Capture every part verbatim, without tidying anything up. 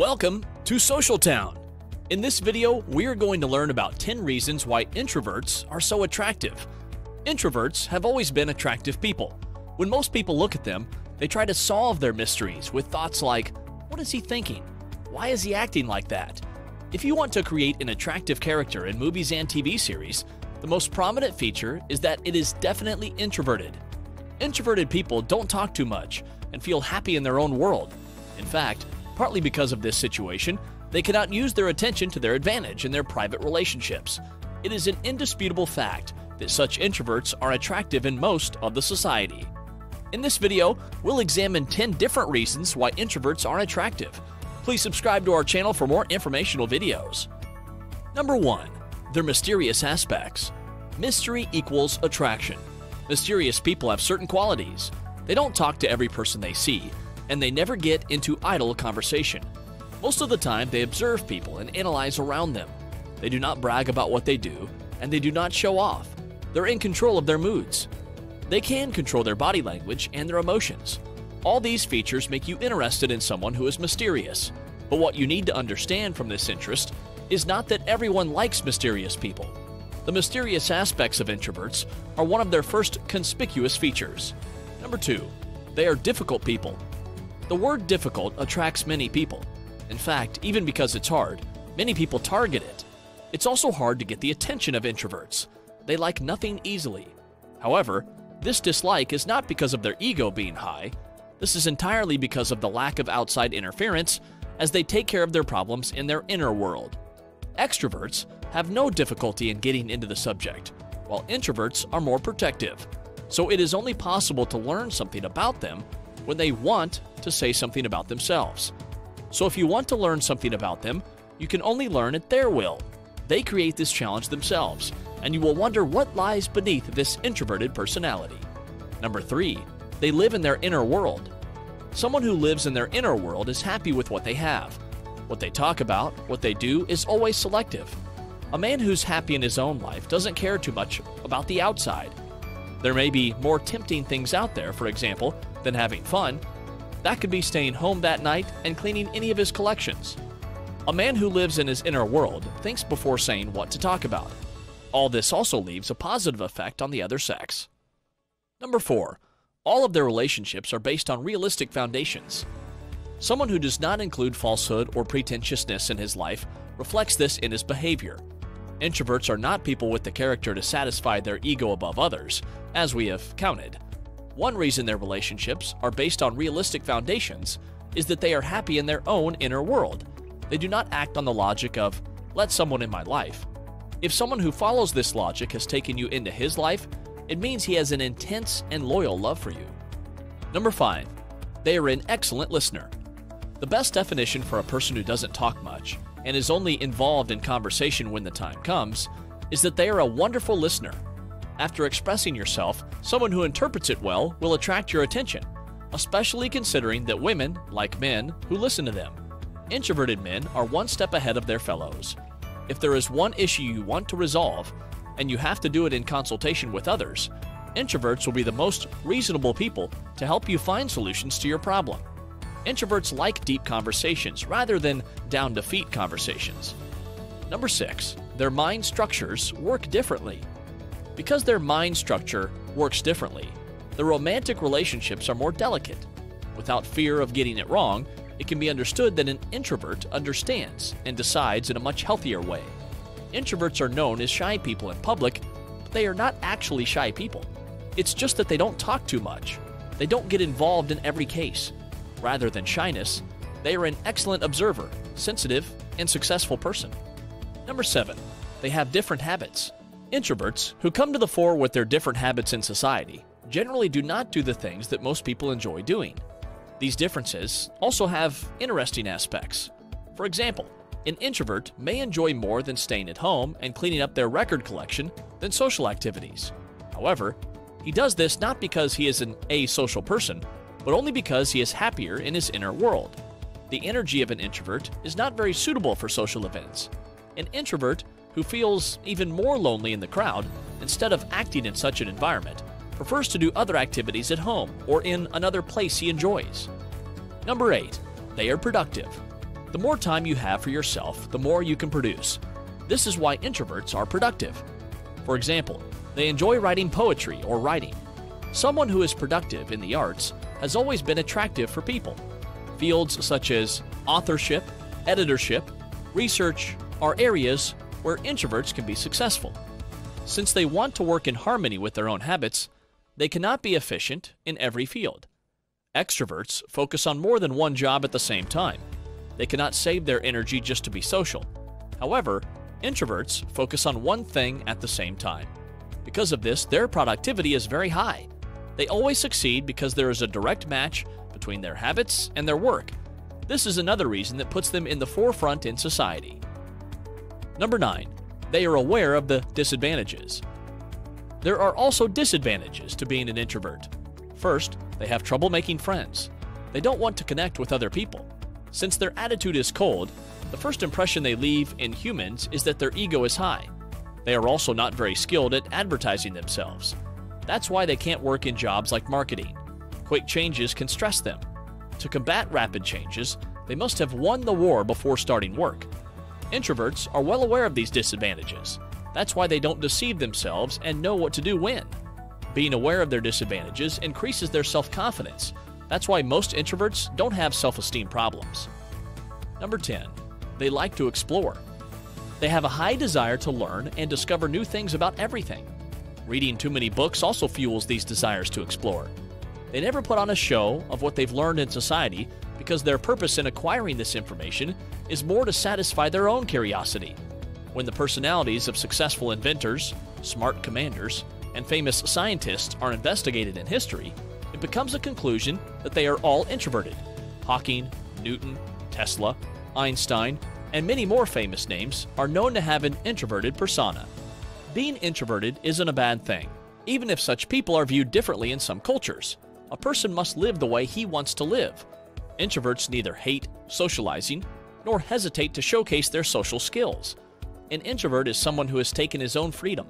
Welcome to Social Town. In this video, we are going to learn about ten reasons why introverts are so attractive. Introverts have always been attractive people. When most people look at them, they try to solve their mysteries with thoughts like, what is he thinking? Why is he acting like that? If you want to create an attractive character in movies and T V series, the most prominent feature is that it is definitely introverted. Introverted people don't talk too much and feel happy in their own world. In fact, partly because of this situation, they cannot use their attention to their advantage in their private relationships. It is an indisputable fact that such introverts are attractive in most of the society. In this video, we'll examine ten different reasons why introverts are attractive. Please subscribe to our channel for more informational videos. Number one, their mysterious aspects. Mystery equals attraction. Mysterious people have certain qualities. They don't talk to every person they see, and they never get into idle conversation. Most of the time, they observe people and analyze around them. They do not brag about what they do, and they do not show off. They're in control of their moods. They can control their body language and their emotions. All these features make you interested in someone who is mysterious. But what you need to understand from this interest is not that everyone likes mysterious people. The mysterious aspects of introverts are one of their first conspicuous features. Number two, they are difficult people. The word difficult attracts many people. In fact, even because it's hard, many people target it. It's also hard to get the attention of introverts. They like nothing easily. However, this dislike is not because of their ego being high. This is entirely because of the lack of outside interference, as they take care of their problems in their inner world. Extroverts have no difficulty in getting into the subject, while introverts are more protective. So it is only possible to learn something about them when they want to say something about themselves. So if you want to learn something about them, you can only learn at their will. They create this challenge themselves, and you will wonder what lies beneath this introverted personality. Number three, they live in their inner world. Someone who lives in their inner world is happy with what they have. What they talk about, what they do is always selective. A man who's happy in his own life doesn't care too much about the outside. There may be more tempting things out there, for example, than having fun. That could be staying home that night and cleaning any of his collections. A man who lives in his inner world thinks before saying what to talk about. All this also leaves a positive effect on the other sex. Number four, all of their relationships are based on realistic foundations. Someone who does not include falsehood or pretentiousness in his life reflects this in his behavior. Introverts are not people with the character to satisfy their ego above others, as we have counted. One reason their relationships are based on realistic foundations is that they are happy in their own inner world. They do not act on the logic of, let someone in my life. If someone who follows this logic has taken you into his life, it means he has an intense and loyal love for you. Number five, they are an excellent listener. The best definition for a person who doesn't talk much and is only involved in conversation when the time comes is that they are a wonderful listener. After expressing yourself, someone who interprets it well will attract your attention, especially considering that women like men who listen to them. Introverted men are one step ahead of their fellows. If there is one issue you want to resolve, and you have to do it in consultation with others, introverts will be the most reasonable people to help you find solutions to your problem. Introverts like deep conversations rather than down-to-feet conversations. Number six, their mind structures work differently. Because their mind structure works differently, their romantic relationships are more delicate. Without fear of getting it wrong, it can be understood that an introvert understands and decides in a much healthier way. Introverts are known as shy people in public, but they are not actually shy people. It's just that they don't talk too much. They don't get involved in every case. Rather than shyness, they are an excellent observer, sensitive, and successful person. Number seven, they have different habits. Introverts who come to the fore with their different habits in society generally do not do the things that most people enjoy doing. These differences also have interesting aspects. For example, an introvert may enjoy more than staying at home and cleaning up their record collection than social activities. However, he does this not because he is an asocial person, but only because he is happier in his inner world. The energy of an introvert is not very suitable for social events. An introvert who feels even more lonely in the crowd, instead of acting in such an environment, prefers to do other activities at home or in another place he enjoys. Number eight, they are productive. The more time you have for yourself, the more you can produce. This is why introverts are productive. For example, they enjoy writing poetry or writing. Someone who is productive in the arts has always been attractive for people. Fields such as authorship, editorship, research are areas where introverts can be successful. Since they want to work in harmony with their own habits, they cannot be efficient in every field. Extroverts focus on more than one job at the same time. They cannot save their energy just to be social. However, introverts focus on one thing at the same time. Because of this, their productivity is very high. They always succeed because there is a direct match between their habits and their work. This is another reason that puts them in the forefront in society. Number nine, they are aware of the disadvantages. There are also disadvantages to being an introvert. First, they have trouble making friends. They don't want to connect with other people. Since their attitude is cold, the first impression they leave in humans is that their ego is high. They are also not very skilled at advertising themselves. That's why they can't work in jobs like marketing. Quick changes can stress them. To combat rapid changes, they must have won the war before starting work. Introverts are well aware of these disadvantages. That's why they don't deceive themselves and know what to do when. Being aware of their disadvantages increases their self-confidence. That's why most introverts don't have self-esteem problems. Number ten, they like to explore. They have a high desire to learn and discover new things about everything. Reading too many books also fuels these desires to explore. They never put on a show of what they've learned in society because their purpose in acquiring this information is more to satisfy their own curiosity. When the personalities of successful inventors, smart commanders, and famous scientists are investigated in history, it becomes a conclusion that they are all introverted. Hawking, Newton, Tesla, Einstein, and many more famous names are known to have an introverted persona. Being introverted isn't a bad thing, even if such people are viewed differently in some cultures. A person must live the way he wants to live. Introverts neither hate socializing nor hesitate to showcase their social skills. An introvert is someone who has taken his own freedom.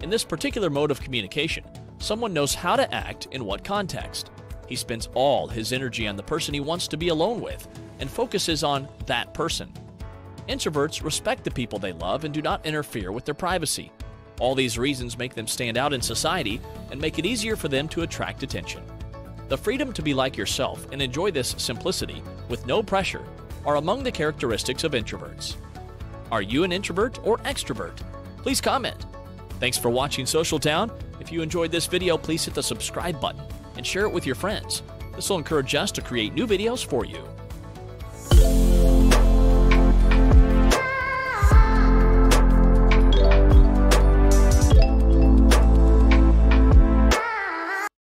In this particular mode of communication, someone knows how to act in what context. He spends all his energy on the person he wants to be alone with and focuses on that person. Introverts respect the people they love and do not interfere with their privacy. All these reasons make them stand out in society and make it easier for them to attract attention. The freedom to be like yourself and enjoy this simplicity with no pressure are among the characteristics of introverts. Are you an introvert or extrovert? Please comment. Thanks for watching Social Town. If you enjoyed this video, please hit the subscribe button and share it with your friends. This will encourage us to create new videos for you.